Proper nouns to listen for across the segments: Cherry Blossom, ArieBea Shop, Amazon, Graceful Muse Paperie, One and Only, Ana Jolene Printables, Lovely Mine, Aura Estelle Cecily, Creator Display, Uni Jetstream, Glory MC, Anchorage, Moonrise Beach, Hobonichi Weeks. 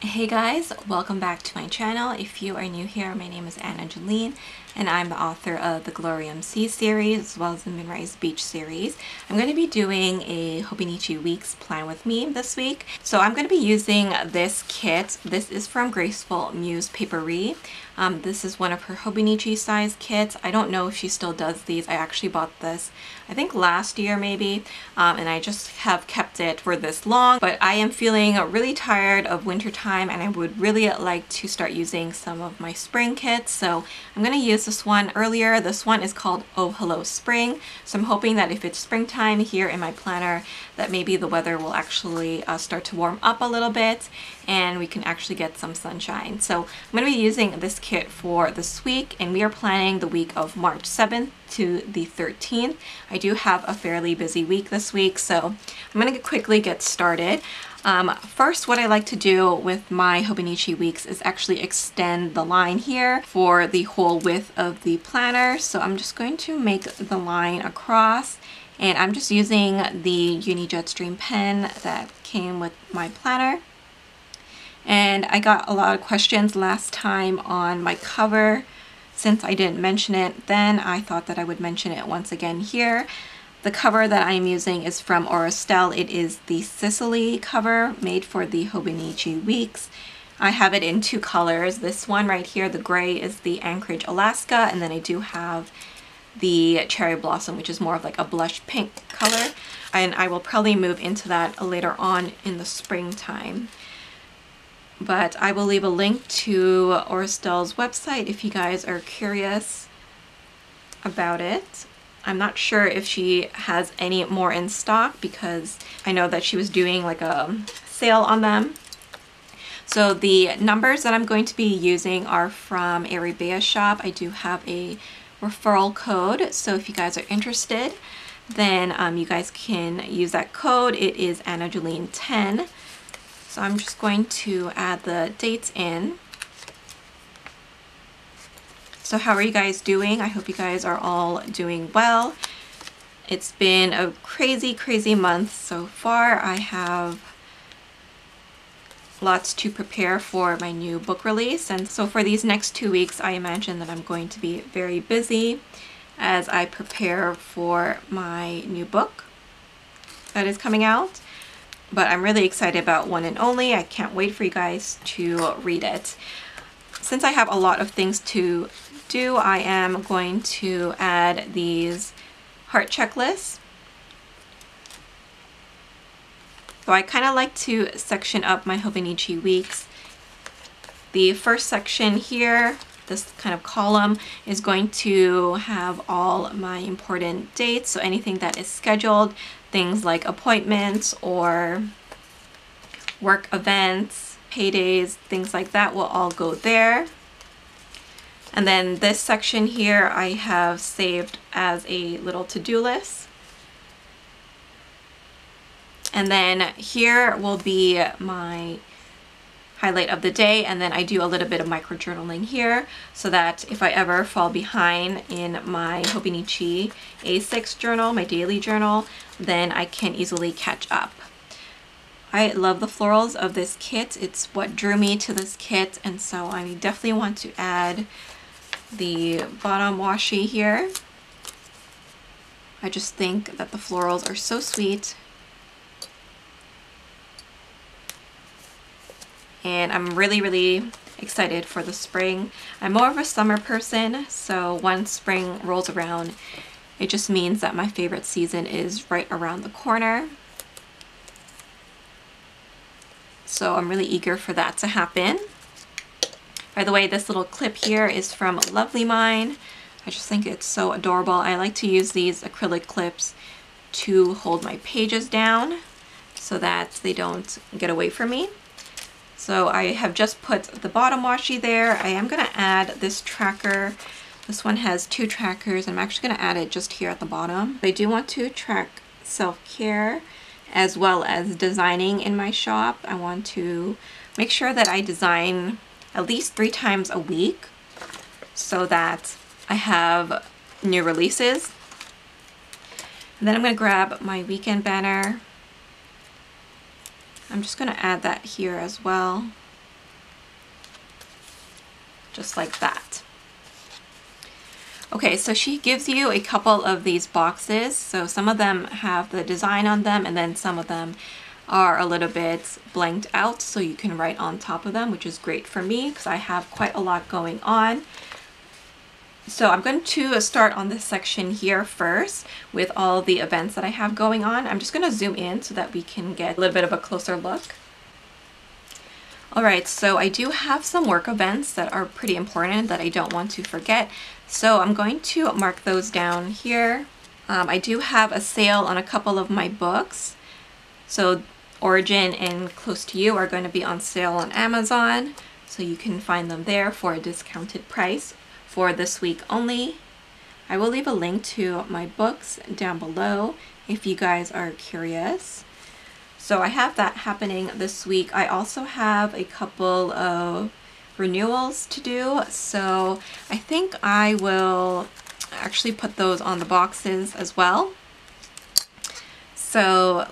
Hey guys, welcome back to my channel. If you are new here, my name is Ana Jolene and I'm the author of the Glory MC series as well as the Moonrise Beach series. I'm going to be doing a Hobonichi Weeks plan with me this week. So I'm going to be using this kit. This is from Graceful Muse Paperie. This is one of her Hobonichi size kits. I don't know if she still does these. I actually bought this I think last year maybe, and I just have kept it for this long, but I am feeling really tired of winter time and I would really like to start using some of my spring kits. So I'm going to use this one earlier. This one is called Oh Hello Spring. So I'm hoping that if it's springtime here in my planner that maybe the weather will actually start to warm up a little bit and we can actually get some sunshine. So I'm going to be using this kit for this week and we are planning the week of March 7th to the 13th. I do have a fairly busy week this week, so I'm going to quickly get started. First, what I like to do with my Hobonichi Weeks is actually extend the line here for the whole width of the planner. So I'm just going to make the line across and I'm just using the Uni Jetstream pen that came with my planner. And I got a lot of questions last time on my cover. Since I didn't mention it then, I thought that I would mention it once again here. The cover that I'm using is from Aura Estelle. It is the Cecily cover made for the Hobonichi Weeks. I have it in two colors. This one right here, the gray, is the Anchorage, Alaska, and then I do have the Cherry Blossom, which is more of like a blush pink color, and I will probably move into that later on in the springtime. But I will leave a link to Aura Estelle's website if you guys are curious about it. I'm not sure if she has any more in stock because I know that she was doing like a sale on them. So the numbers that I'm going to be using are from ArieBea Shop. I do have a referral code, so if you guys are interested, then you guys can use that code. It is Ana Jolene 10. So I'm just going to add the dates in. So how are you guys doing? I hope you guys are all doing well. It's been a crazy, crazy month so far. I have lots to prepare for my new book release. And so for these next 2 weeks, I imagine that I'm going to be very busy as I prepare for my new book that is coming out. But I'm really excited about One and Only. I can't wait for you guys to read it. Since I have a lot of things to do, I am going to add these heart checklists. So I kind of like to section up my Hobonichi Weeks. The first section here, this kind of column, is going to have all my important dates, so anything that is scheduled, things like appointments or work events, paydays, things like that will all go there. And then this section here I have saved as a little to-do list. And then here will be my highlight of the day, and then I do a little bit of micro journaling here so that if I ever fall behind in my Hobonichi A6 journal, my daily journal, then I can easily catch up. I love the florals of this kit. It's what drew me to this kit, and so I definitely want to add the bottom washi here. I just think that the florals are so sweet. And I'm really, really excited for the spring. I'm more of a summer person, so once spring rolls around, it just means that my favorite season is right around the corner. So I'm really eager for that to happen. By the way, this little clip here is from Lovely Mine. I just think it's so adorable. I like to use these acrylic clips to hold my pages down so that they don't get away from me. So I have just put the bottom washi there. I am going to add this tracker. This one has two trackers. I'm actually going to add it just here at the bottom. I do want to track self-care as well as designing in my shop. I want to make sure that I design at least 3 times a week so that I have new releases. And then I'm going to grab my weekend banner. I'm just going to add that here as well. just like that. Okay, so she gives you a couple of these boxes. So some of them have the design on them, and then some of them are a little bit blanked out, so you can write on top of them, which is great for me because I have quite a lot going on. So I'm going to start on this section here first with all the events that I have going on. I'm just going to zoom in so that we can get a little bit of a closer look. Alright, so I do have some work events that are pretty important that I don't want to forget. So I'm going to mark those down here. I do have a sale on a couple of my books. So Origin and Close to You are going to be on sale on Amazon. So you can find them there for a discounted price for this week only. I will leave a link to my books down below if you guys are curious. So I have that happening this week. I also have a couple of renewals to do, so I think I will actually put those on the boxes as well. So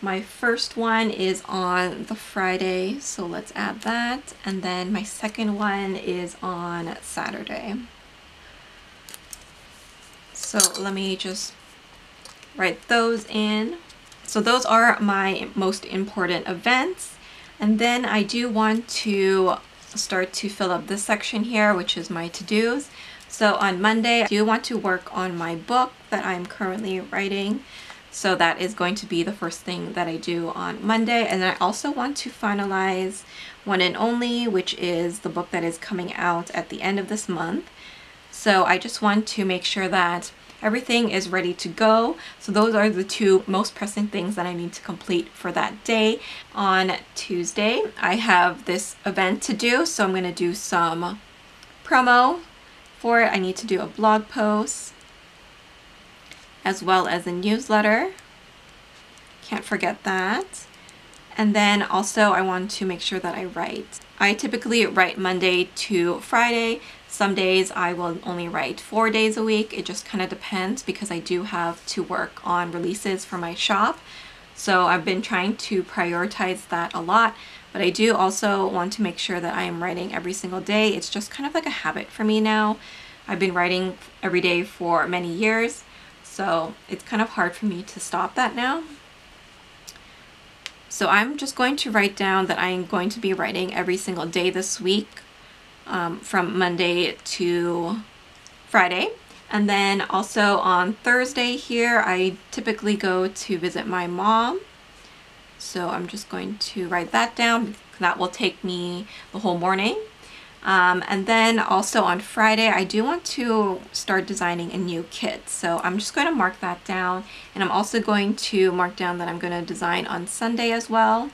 my first one is on the Friday, so let's add that, and then my second one is on Saturday. So let me just write those in. So those are my most important events. And then I do want to start to fill up this section here, which is my to-dos. So on Monday, I do want to work on my book that I'm currently writing. So that is going to be the first thing that I do on Monday. And then I also want to finalize One and Only, which is the book that is coming out at the end of this month. So I just want to make sure that everything is ready to go. So those are the two most pressing things that I need to complete for that day. On Tuesday, I have this event to do, so I'm going to do some promo for it. I need to do a blog post as well as a newsletter. Can't forget that. And then also I want to make sure that I write. I typically write Monday to Friday. Some days I will only write 4 days a week. It just kind of depends because I do have to work on releases for my shop. So I've been trying to prioritize that a lot, but I do also want to make sure that I am writing every single day. It's just kind of like a habit for me now. I've been writing every day for many years, so it's kind of hard for me to stop that now. So I'm just going to write down that I am going to be writing every single day this week, from Monday to Friday. And then also on Thursday here, I typically go to visit my mom. So I'm just going to write that down. That will take me the whole morning. And then also on Friday, I do want to start designing a new kit. So I'm just going to mark that down. And I'm also going to mark down that I'm going to design on Sunday as well.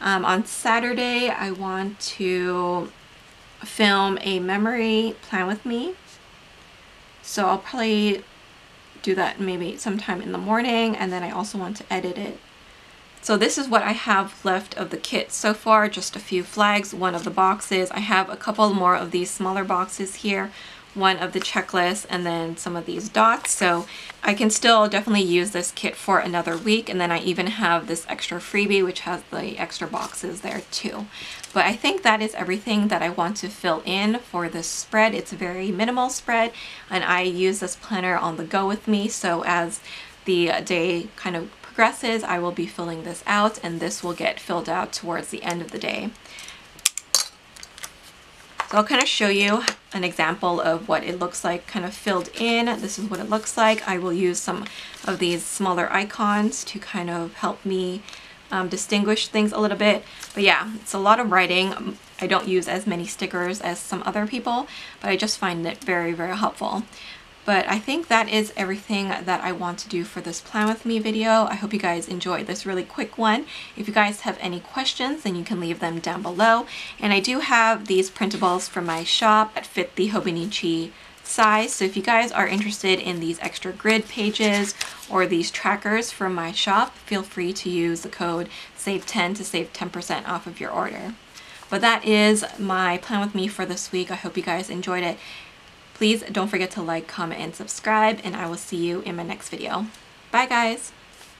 On Saturday, I want to film a memory plan with me, so I'll probably do that maybe sometime in the morning, and then I also want to edit it. So this is what I have left of the kit so far, just a few flags, one of the boxes. I have a couple more of these smaller boxes here, one of the checklists, and then some of these dots. So I can still definitely use this kit for another week, and then I even have this extra freebie which has the extra boxes there too. But I think that is everything that I want to fill in for this spread. It's a very minimal spread, and I use this planner on the go with me, so as the day kind of progresses, I will be filling this out, and this will get filled out towards the end of the day. So I'll kind of show you an example of what it looks like kind of filled in. This is what it looks like. I will use some of these smaller icons to kind of help me distinguish things a little bit. But yeah, it's a lot of writing. I don't use as many stickers as some other people, but I just find it very, very helpful. But I think that is everything that I want to do for this Plan With Me video. I hope you guys enjoyed this really quick one. If you guys have any questions, then you can leave them down below. And I do have these printables from my shop that fit the Hobonichi size, so if you guys are interested in these extra grid pages or these trackers from my shop, feel free to use the code SAVE10 to save 10% off of your order. But that is my Plan With Me for this week. I hope you guys enjoyed it. Please don't forget to like, comment, and subscribe, and I will see you in my next video. Bye guys!